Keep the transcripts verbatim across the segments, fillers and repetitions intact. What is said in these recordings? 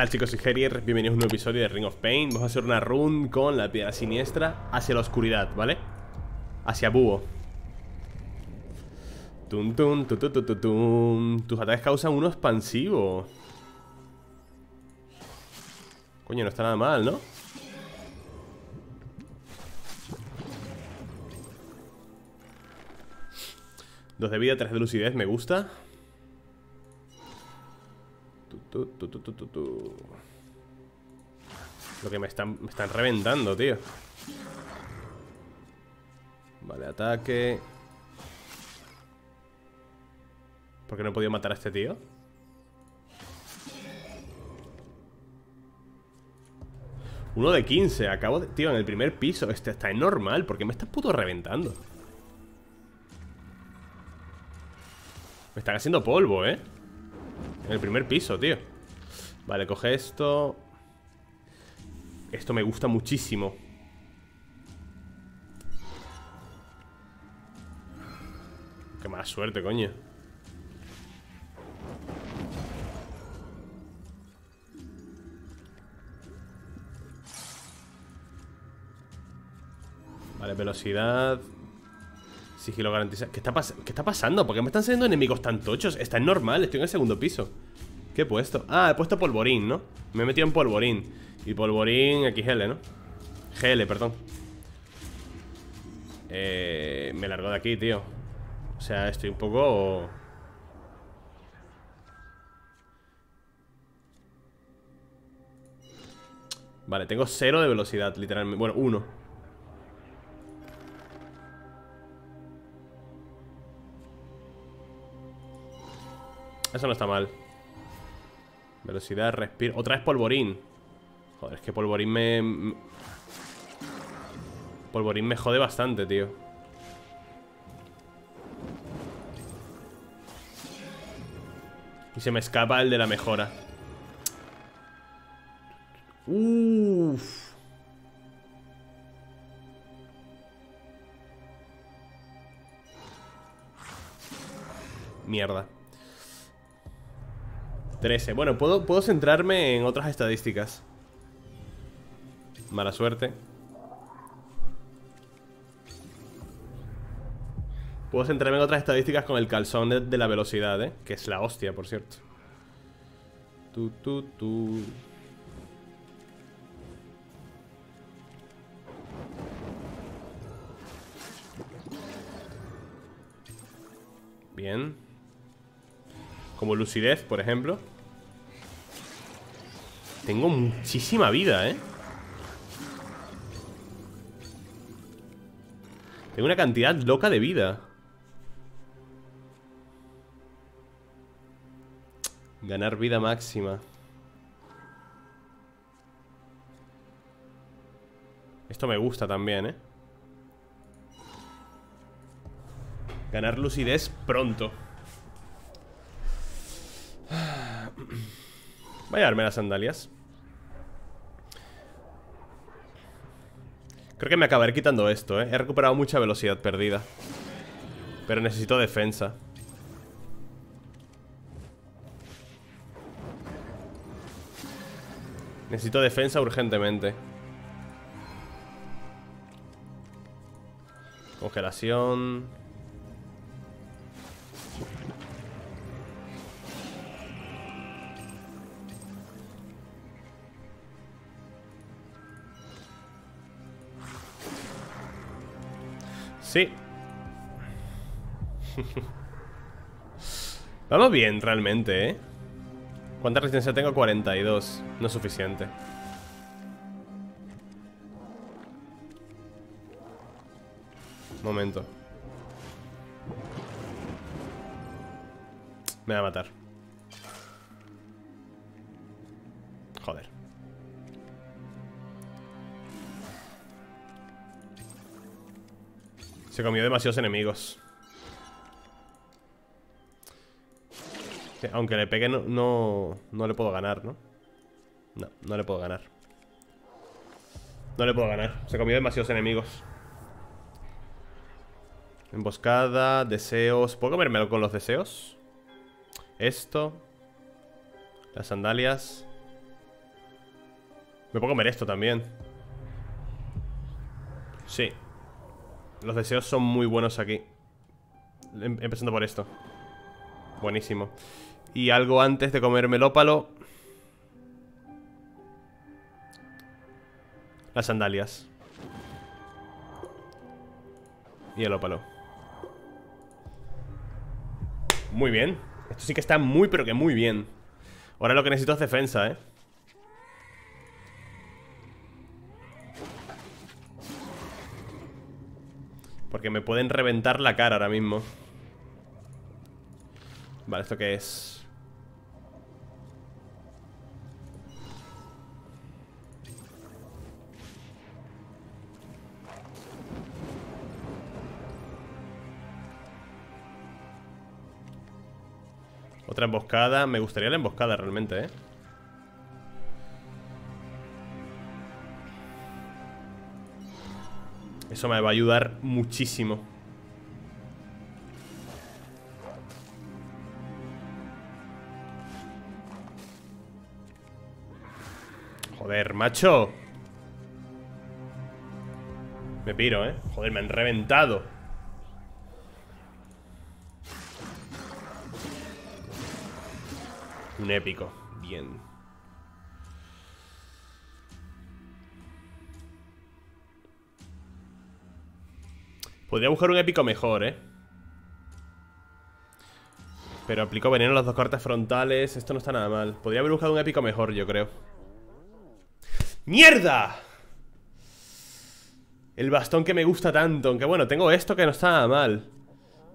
tal, chicos? Soy Gerier, bienvenidos a un nuevo episodio de Ring of Pain. Vamos a hacer una run con la piedra siniestra hacia la oscuridad, ¿vale? Hacia Búho. Tum, tum, tum, tum, tum, tum. Tus ataques causan uno expansivo. Coño, no está nada mal, ¿no? Dos de vida, tres de lucidez, me gusta. Tu, tu, tu, tu, tu, tu. Lo que me están, me están reventando, tío. Vale, ataque. ¿Por qué no he podido matar a este tío? Uno de quince, acabo de... Tío, en el primer piso, este está en normal. ¿Por qué me estás puto reventando? Me están haciendo polvo, eh. En el primer piso, tío. Vale, coge esto. Esto me gusta muchísimo. Qué mala suerte, coño. Vale, velocidad. Sigilo garantizado. ¿Qué está, ¿Qué está pasando? ¿Por qué me están saliendo enemigos tan tochos? Está en normal, estoy en el segundo piso. ¿Qué he puesto? Ah, he puesto polvorín, ¿no? Me he metido en polvorín. Y polvorín equis ele, ¿no? ge ele, perdón. Eh, me largo de aquí, tío. O sea, estoy un poco... Vale, tengo cero de velocidad, literalmente. Bueno, uno. Eso no está mal. Velocidad, respiro. Otra vez polvorín. Joder, es que polvorín me... Polvorín me jode bastante, tío. Y se me escapa el de la mejora. Uff. Mierda. trece. Bueno, puedo, puedo centrarme en otras estadísticas. Mala suerte. Puedo centrarme en otras estadísticas con el calzón de, de la velocidad, ¿eh? Que es la hostia, por cierto. Tu, tu, tu. Bien. Como lucidez, por ejemplo. Tengo muchísima vida, ¿eh? Tengo una cantidad loca de vida. Ganar vida máxima. Esto me gusta también, ¿eh? Ganar lucidez pronto. Voy a darme las sandalias. Creo que me acabaré quitando esto, eh. He recuperado mucha velocidad perdida. Pero necesito defensa. Necesito defensa urgentemente. Congelación. Sí. Vamos bien, realmente, ¿eh? ¿Cuánta resistencia tengo? cuarenta y dos. No es suficiente. Momento. Me va a matar. Joder. Se comió demasiados enemigos. Aunque le pegue no, no, no le puedo ganar, ¿no? No, no le puedo ganar. No le puedo ganar. Se comió demasiados enemigos. Emboscada, deseos. ¿Puedo comérmelo con los deseos? Esto. Las sandalias. Me puedo comer esto también. Sí. Los deseos son muy buenos aquí. Empezando por esto. Buenísimo. Y algo antes de comer melópalo. Las sandalias. Y el ópalo. Muy bien. Esto sí que está muy, pero que muy bien. Ahora lo que necesito es defensa, ¿eh? Porque me pueden reventar la cara ahora mismo. Vale, ¿esto qué es? Otra emboscada. Me gustaría la emboscada realmente, ¿eh? Eso me va a ayudar muchísimo. Joder, macho. Me piro, ¿eh? Joder, me han reventado. Un épico. Bien. Podría buscar un épico mejor, ¿eh? Pero aplicó veneno a los dos cortes frontales. Esto no está nada mal. Podría haber buscado un épico mejor, yo creo. ¡Mierda! El bastón que me gusta tanto. Aunque bueno, tengo esto que no está nada mal.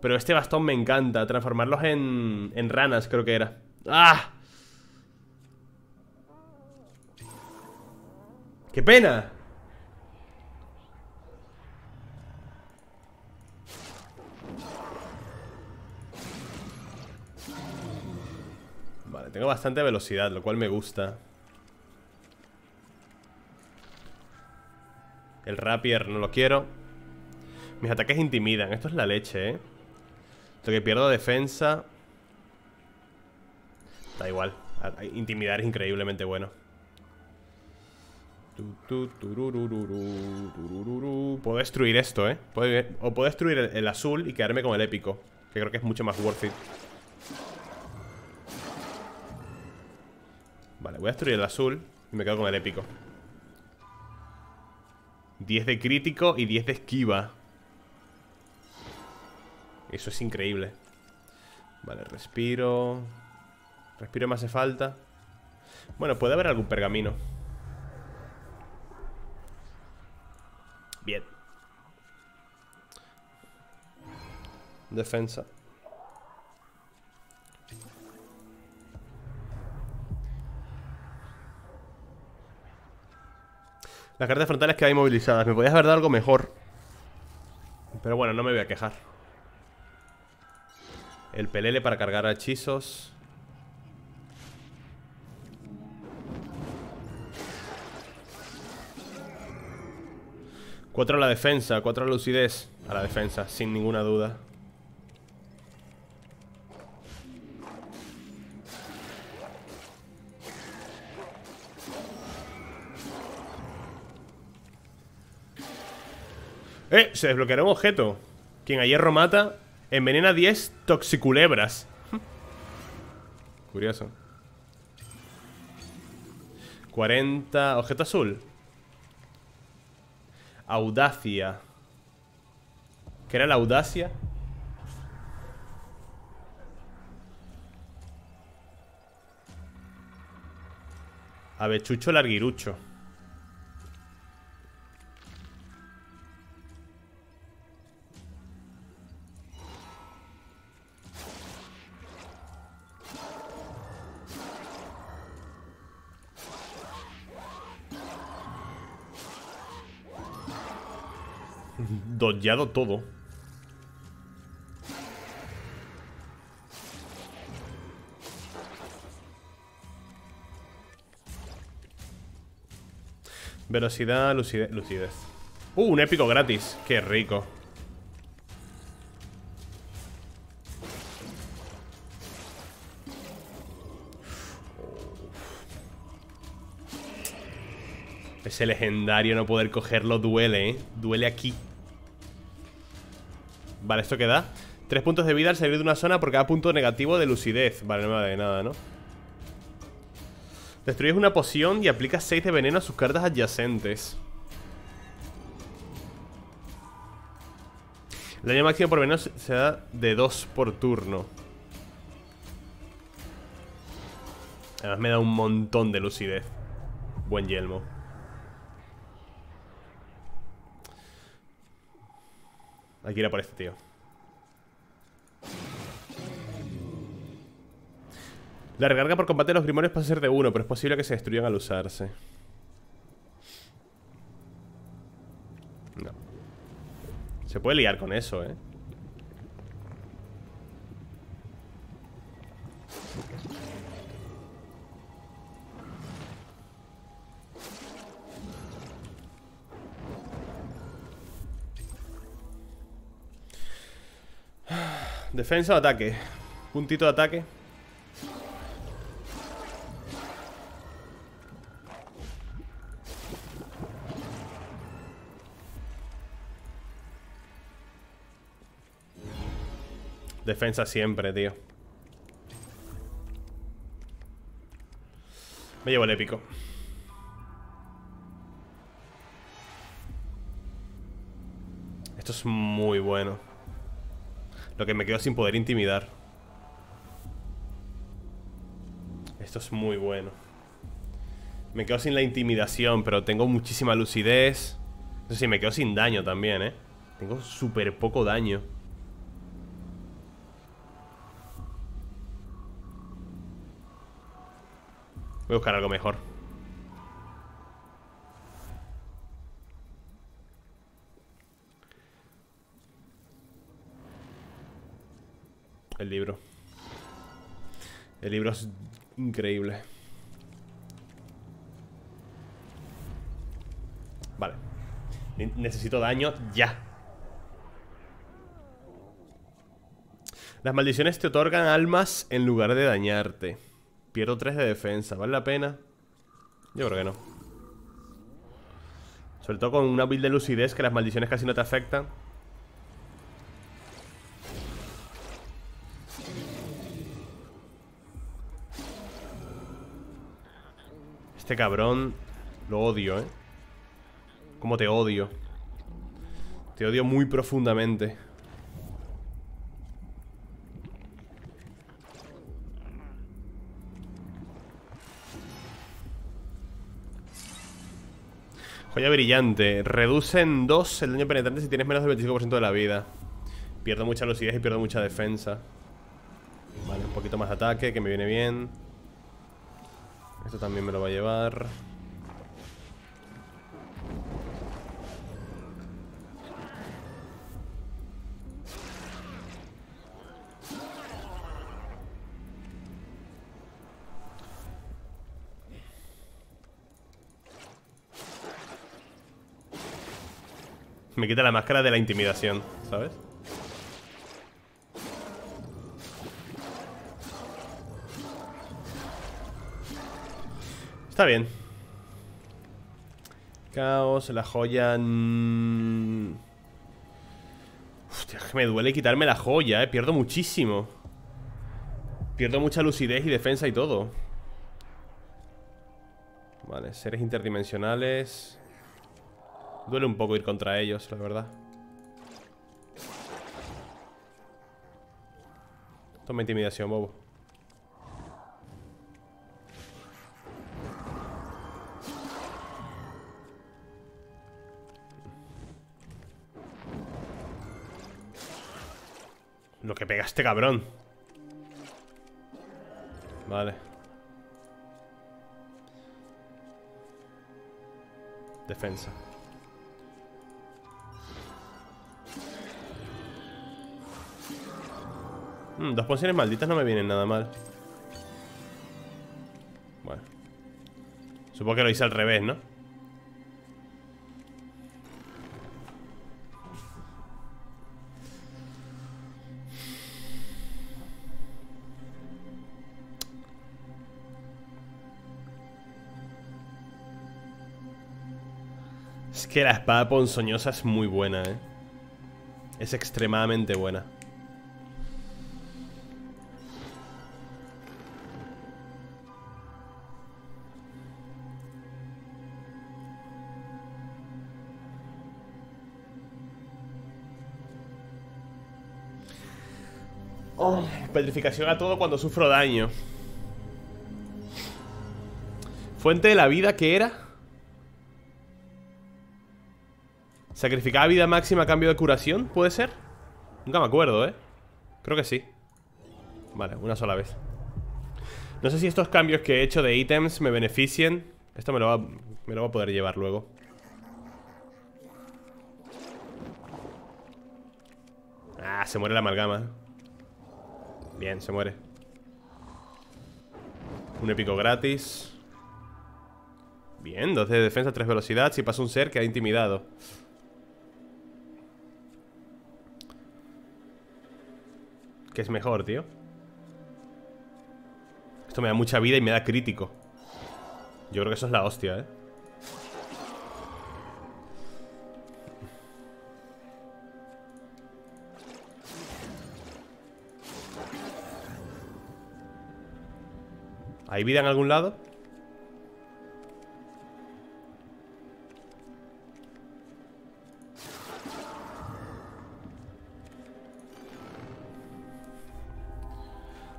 Pero este bastón me encanta. Transformarlos en, en ranas, creo que era. ¡Ah! ¡Qué pena! Vale, tengo bastante velocidad, lo cual me gusta. El rapier no lo quiero. Mis ataques intimidan. Esto es la leche, ¿eh? Lo que pierdo defensa. Da igual. Intimidar es increíblemente bueno. Puedo destruir esto, ¿eh? O puedo destruir el azul y quedarme con el épico, que creo que es mucho más worth it. Vale, voy a destruir el azul y me quedo con el épico. diez de crítico y diez de esquiva. Eso es increíble. Vale, respiro. Respiro me hace falta. Bueno, puede haber algún pergamino. Bien. Defensa. Las cartas frontales quedan inmovilizadas. Me podías haber dado algo mejor. Pero bueno, no me voy a quejar. El pelele para cargar a hechizos. Cuatro a la defensa, cuatro a la lucidez. A la defensa, sin ninguna duda. ¡Eh! Se desbloqueará un objeto. Quien a hierro mata, envenena diez toxiculebras. Curioso. cuarenta... Objeto azul. Audacia. ¿Qué era la audacia? Avechucho larguirucho. Dollado todo. Velocidad, lucidez, lucidez. Uh, un épico gratis. Qué rico. Ese legendario no poder cogerlo duele, ¿eh? Duele aquí. Vale, ¿esto qué da? Tres puntos de vida al salir de una zona por cada punto negativo de lucidez. Vale, no me vale nada, ¿no? Destruyes una poción y aplicas seis de veneno a sus cartas adyacentes. El daño máximo por veneno se da de dos por turno. Además me da un montón de lucidez. Buen yelmo. Hay que ir a por este tío. La recarga por combate de los grimores pasa a ser de uno, pero es posible que se destruyan al usarse. No. Se puede liar con eso, ¿eh? Defensa o ataque. Puntito de ataque. Defensa siempre, tío. Me llevo el épico. Esto es muy bueno. Lo que me quedo sin poder intimidar. Esto es muy bueno. Me quedo sin la intimidación, pero tengo muchísima lucidez. Eso sí, me quedo sin daño también, eh. Tengo súper poco daño. Voy a buscar algo mejor. El libro. El libro es increíble. Vale. Necesito daño ya. Las maldiciones te otorgan almas en lugar de dañarte. Pierdo tres de defensa, ¿vale la pena? Yo creo que no. Sobre todo con una build de lucidez que las maldiciones casi no te afectan. Este cabrón lo odio, ¿eh? Cómo te odio. Te odio muy profundamente. Joya brillante. Reduce en dos el daño penetrante si tienes menos del veinticinco por ciento de la vida. Pierdo mucha lucidez y pierdo mucha defensa. Vale, un poquito más de ataque, que me viene bien. Esto también me lo va a llevar. Me quita la máscara de la intimidación, ¿sabes? Está bien. Caos, la joya... Hostia, me duele quitarme la joya, eh. Pierdo muchísimo. Pierdo mucha lucidez y defensa y todo. Vale, seres interdimensionales. Duele un poco ir contra ellos, la verdad. Toma intimidación, bobo. Lo que pegaste, cabrón. Vale. Defensa. Mm, dos pociones malditas no me vienen nada mal. Bueno. Supongo que lo hice al revés, ¿no? Es que la espada ponzoñosa es muy buena, eh. Es extremadamente buena. Oh, petrificación a todo cuando sufro daño. Fuente de la vida, ¿qué era? ¿Sacrificaba vida máxima a cambio de curación? ¿Puede ser? Nunca me acuerdo, ¿eh? Creo que sí. Vale, una sola vez. No sé si estos cambios que he hecho de ítems me beneficien. Esto me lo va, me lo va a poder llevar luego. Ah, se muere la amalgama. Bien, se muere. Un épico gratis. Bien, dos de defensa, tres velocidad. Si pasa un ser que ha intimidado. Que es mejor, tío. Esto me da mucha vida y me da crítico. Yo creo que eso es la hostia, eh. ¿Hay vida en algún lado?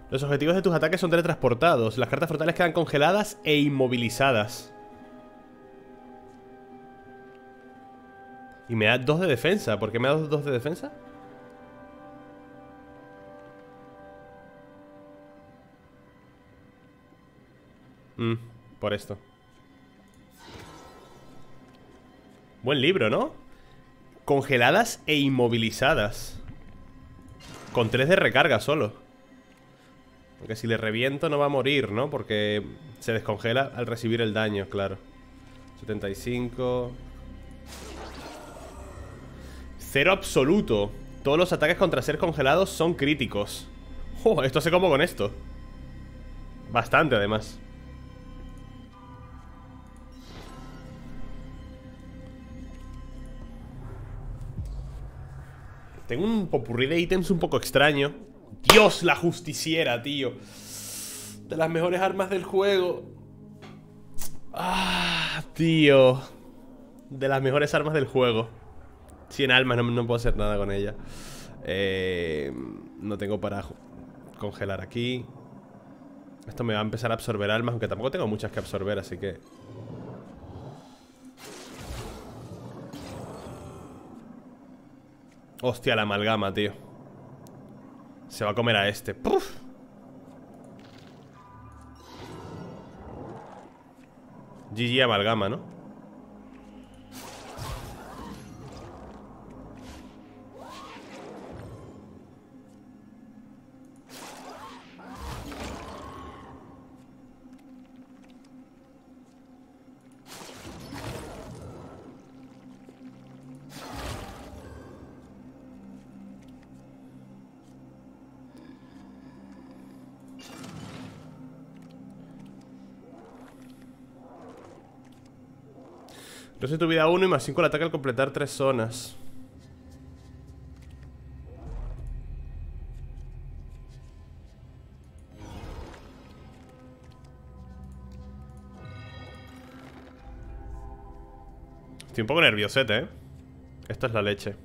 Los objetivos de tus ataques son teletransportados. Las cartas frontales quedan congeladas e inmovilizadas. Y me da dos de defensa. ¿Por qué me da dos de defensa? Mm, por esto. Buen libro, ¿no? Congeladas e inmovilizadas. Con tres de recarga solo. Porque si le reviento no va a morir, ¿no? Porque se descongela al recibir el daño, claro. setenta y cinco. Cero absoluto. Todos los ataques contra ser congelados son críticos. Oh, esto hace como con esto. Bastante, además. Tengo un popurrí de ítems un poco extraño. Dios, la justiciera, tío. De las mejores armas del juego. Ah, tío. De las mejores armas del juego. cien almas, no, no puedo hacer nada con ella. eh, No tengo para congelar aquí. Esto me va a empezar a absorber almas. Aunque tampoco tengo muchas que absorber, así que... Hostia, la amalgama, tío. Se va a comer a este. ¡Puf! G G amalgama, ¿no? Entonces tu vida uno y más cinco el ataque al completar tres zonas. Estoy un poco nerviosete, ¿eh? Esta es la leche.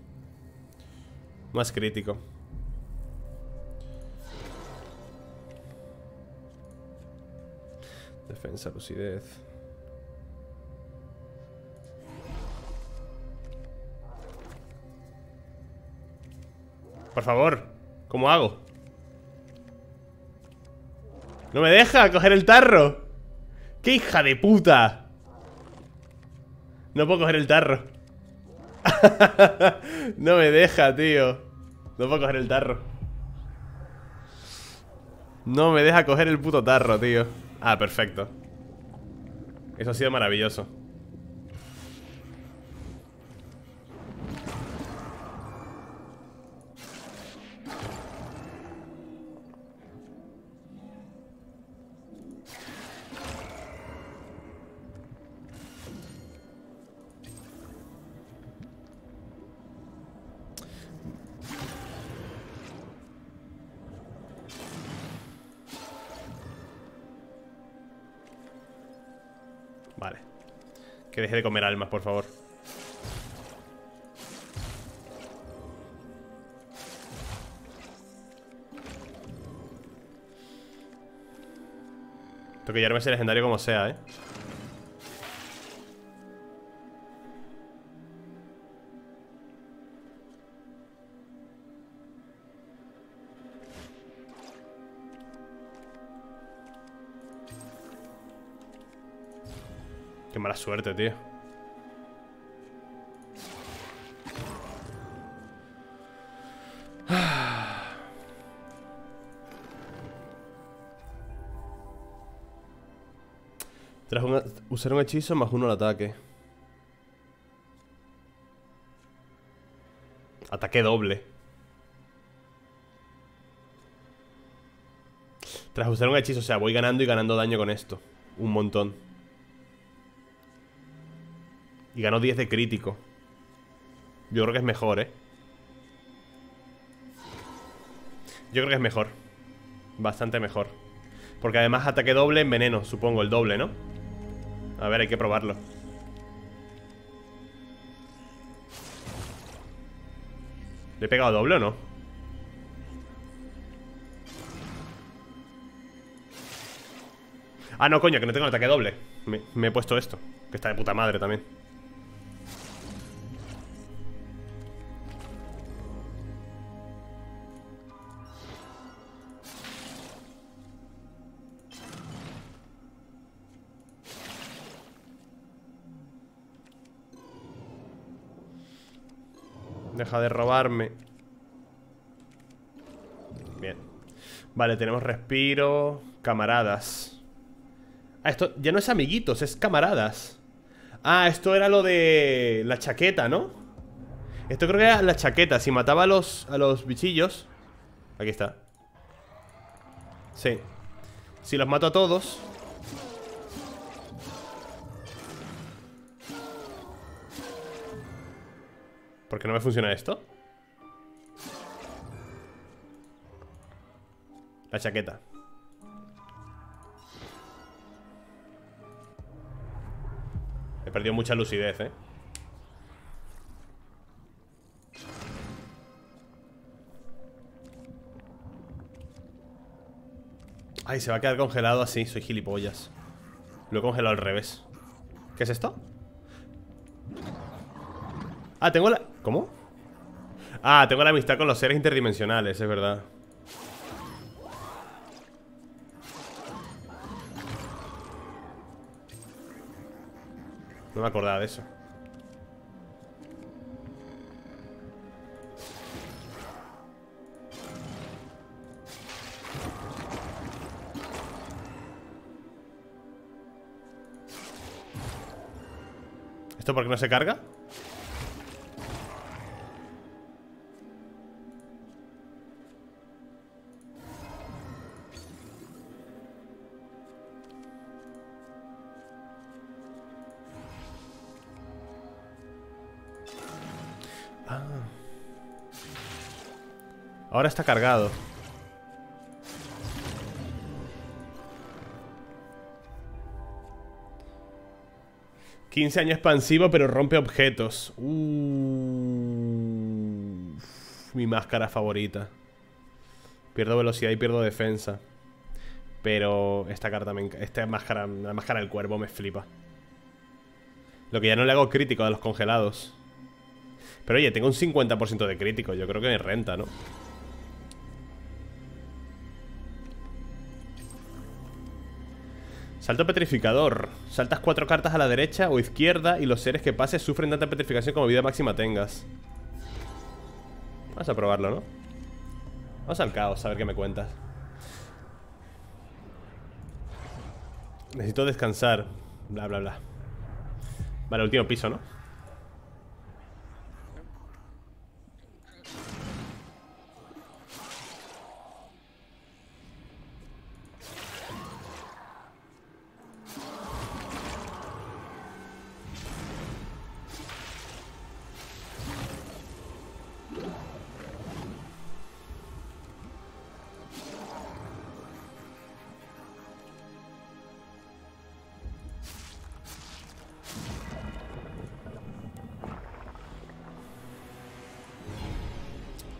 Más crítico. Defensa, lucidez. Por favor, ¿cómo hago? ¡No me deja coger el tarro! ¡Qué hija de puta! No puedo coger el tarro. No me deja, tío. No puedo coger el tarro. No me deja coger el puto tarro, tío. Ah, perfecto. Eso ha sido maravilloso. Vale. Que deje de comer almas, por favor. Tengo que llevarme ese legendario como sea, ¿eh? Qué mala suerte, tío. Tras un, usar un hechizo más uno al ataque. Ataque doble. Tras usar un hechizo, o sea, voy ganando y ganando daño con esto. Un montón. Y ganó diez de crítico. Yo creo que es mejor, ¿eh? Yo creo que es mejor. Bastante mejor. Porque además ataque doble en veneno, supongo, el doble, ¿no? A ver, hay que probarlo. ¿Le he pegado doble o no? Ah, no, coño, que no tengo el ataque doble. Me, me he puesto esto, que está de puta madre también. Deja de robarme. Bien. Vale, tenemos respiro. Camaradas. Ah, esto ya no es amiguitos, es camaradas. Ah, esto era lo de la chaqueta, ¿no? Esto creo que era la chaqueta. Si mataba a los, a los bichillos. Aquí está. Sí. Si los mato a todos. ¿Por qué no me funciona esto? La chaqueta. He perdido mucha lucidez, ¿eh? Ay, se va a quedar congelado así. Soy gilipollas. Lo he congelado al revés. ¿Qué es esto? Ah, tengo la... ¿Cómo? Ah, tengo la amistad con los seres interdimensionales, es verdad. No me acordaba de eso. ¿Esto por qué no se carga? Ahora está cargado. quince años expansivo, pero rompe objetos. Uh, mi máscara favorita. Pierdo velocidad y pierdo defensa. Pero esta carta me encanta. Esta máscara, la máscara del cuervo me flipa. Lo que ya no le hago crítico a los congelados. Pero oye, tengo un cincuenta por ciento de crítico. Yo creo que me renta, ¿no? Salto petrificador. Saltas cuatro cartas a la derecha o izquierda y los seres que pases sufren tanta petrificación como vida máxima tengas. Vamos a probarlo, ¿no? Vamos al caos, a ver qué me cuentas. Necesito descansar. Bla, bla, bla. Vale, último piso, ¿no?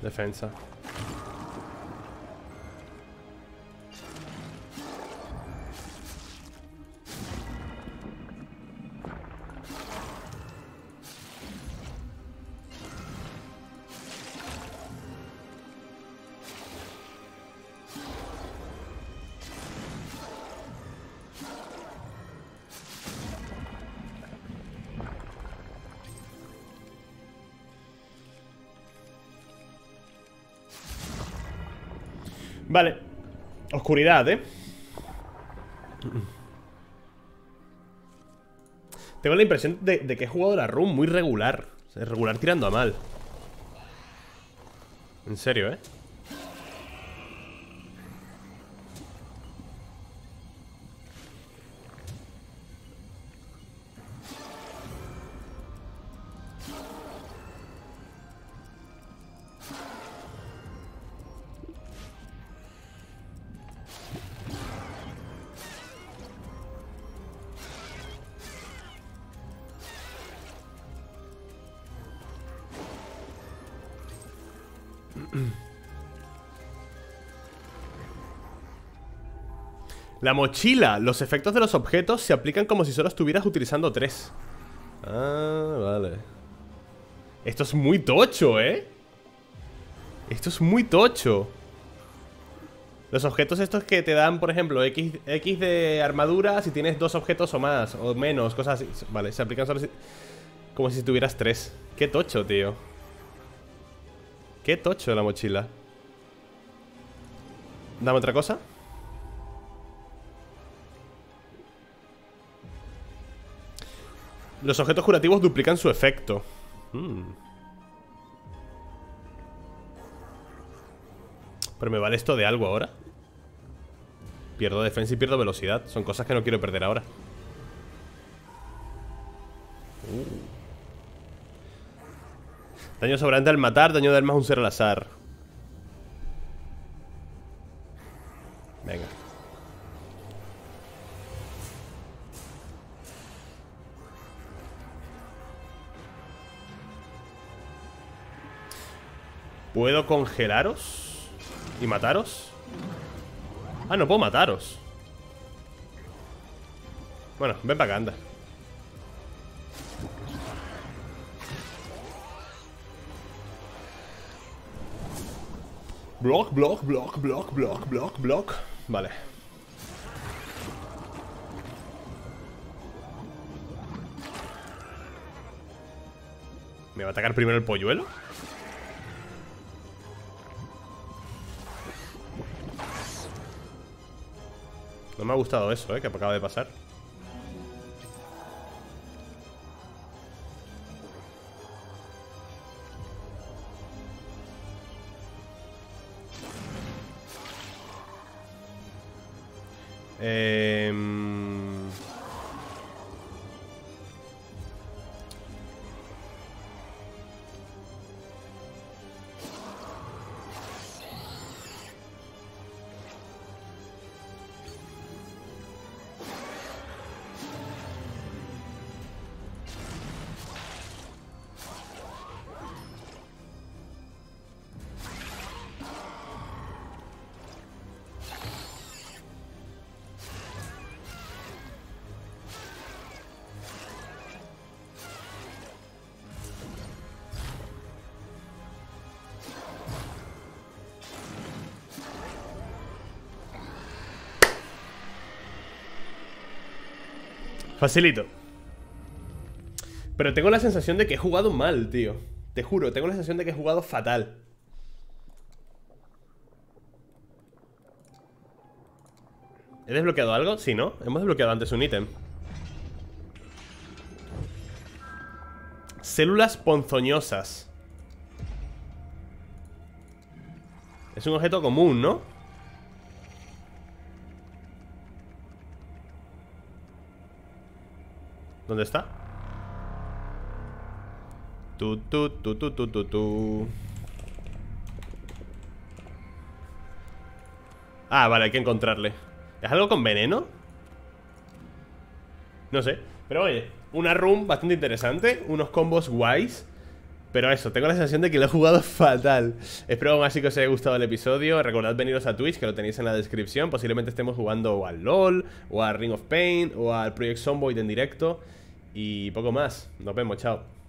defensa. Vale, oscuridad, ¿eh? Tengo la impresión de, de que he jugado la run muy regular. O sea, regular tirando a mal. En serio, ¿eh? La mochila. Los efectos de los objetos se aplican como si solo estuvieras utilizando tres. Ah, vale. Esto es muy tocho, ¿eh? Esto es muy tocho. Los objetos estos que te dan, por ejemplo, X, X de armadura si tienes dos objetos o más, o menos, cosas así. Vale, se aplican solo si, como si tuvieras tres. Qué tocho, tío. Qué tocho la mochila. Dame otra cosa. Los objetos curativos duplican su efecto. Hmm. ¿Pero me vale esto de algo ahora? Pierdo defensa y pierdo velocidad. Son cosas que no quiero perder ahora. uh. Daño sobrante al matar. Daño del más un cero al azar. Venga. ¿Puedo congelaros? ¿Y mataros? Ah, no puedo mataros. Bueno, ven para acá, anda. Block, block, block, block, block, block, block. Vale. ¿Me va a atacar primero el polluelo? No me ha gustado eso, eh, que acaba de pasar. Eh... Facilito. Pero tengo la sensación de que he jugado mal, tío. Te juro, tengo la sensación de que he jugado fatal. ¿He desbloqueado algo? Sí, ¿no? Hemos desbloqueado antes un ítem. Células ponzoñosas. Es un objeto común, ¿no? ¿Dónde está? Tu, tu, tu, tu, tu, tu, tu. Ah, vale, hay que encontrarle. ¿Es algo con veneno? No sé. Pero oye, una run bastante interesante. Unos combos guays. Pero eso, tengo la sensación de que lo he jugado fatal. Espero aún así que os haya gustado el episodio. Recordad veniros a Twitch, que lo tenéis en la descripción. Posiblemente estemos jugando o al LoL, o al Ring of Pain, o al Project Zomboid en directo. Y poco más. Nos vemos, chao.